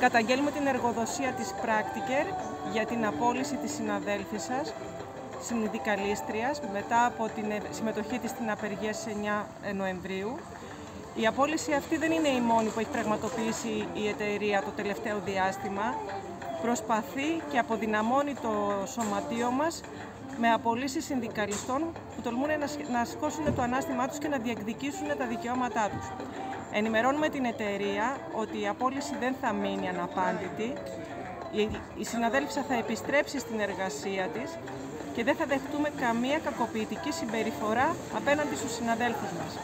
Καταγγέλνουμε την εργοδοσία της Practiker για την απόλυση της συναδέλφης σας, συνδικαλίστριας, μετά από την συμμετοχή της στην απεργία στις 9 Νοεμβρίου. Η απόλυση αυτή δεν είναι η μόνη που έχει πραγματοποιήσει η εταιρεία το τελευταίο διάστημα. Προσπαθεί και αποδυναμώνει το σωματείο μας με απολύσεις συνδικαλιστών που τολμούν να σηκώσουν το ανάστημά τους και να διεκδικήσουν τα δικαιώματά τους. Ενημερώνουμε την εταιρεία ότι η απόλυση δεν θα μείνει αναπάντητη. Η συναδέλφισσα θα επιστρέψει στην εργασία της και δεν θα δεχτούμε καμία κακοποιητική συμπεριφορά απέναντι στους συναδέλφους μας.